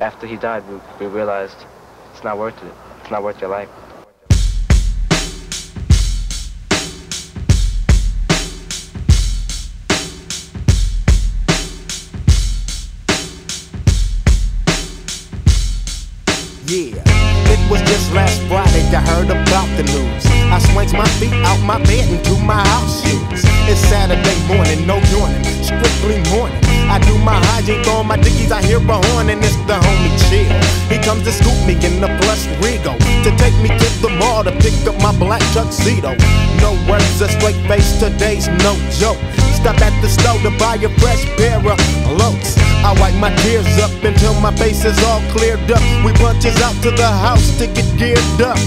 After he died, we realized it's not worth it. It's not worth your life. Yeah, it was just last Friday I heard about the news. I swings my feet out my bed and do my house shoes. It's Saturday morning, no yawning, strictly morning. I do my hygiene, throw my dickies, I hear a horn and it's the homie Chill. He comes to scoop me in the plush Rigo, to take me to the mall to pick up my black tuxedo. No words, a straight face, today's no joke. Stop at the store to buy a fresh pair of loafs. I wipe my tears up until my face is all cleared up. We bunches out to the house to get geared up.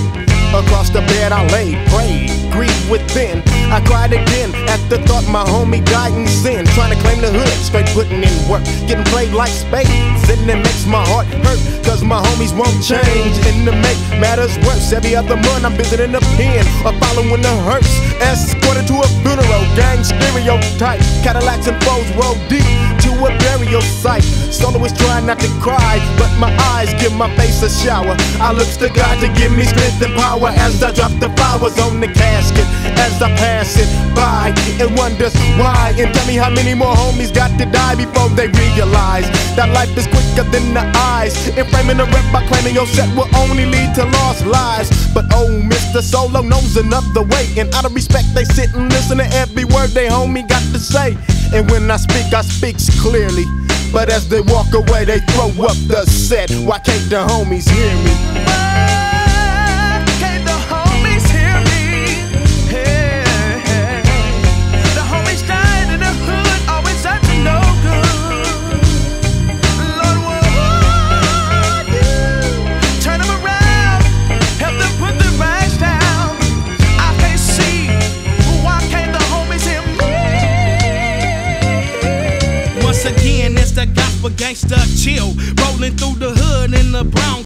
Across the bed I lay, prayed, grieved within. I cried again at the thought my homie died in sin. Trying to claim the hood, straight putting in work, getting played like spades, and it makes my heart hurt, cause my homies won't change. And to make matters worse, every other month I'm visiting the pen, or following the hearse, escorted to a funeral, gang stereotype, Cadillacs and foes roll deep to a burial site. Soloist trying not to cry, but my eyes give my face a shower. I look to God to give me strength and power as I drop the flowers on the casket, as I pass it by and wonders why. And tell me how many more homies got to die before they realize that life is quicker than the eyes. And framing a rep by claiming your set will only lead to lost lives. But oh, Mr. Solo knows another way, and out of respect they sit and listen to every word they homie got to say. And when I speak clearly, but as they walk away, they throw up the set. Why can't the homies hear me? Why can't the homies hear me? Hey, hey. The homies died in the hood, always up to no good. Lord, won't you turn them around, help them put the rags down? I can't see, why can't the homies hear me? Once again, it's the gospel gangsta Chill, rolling through the hood in the brown.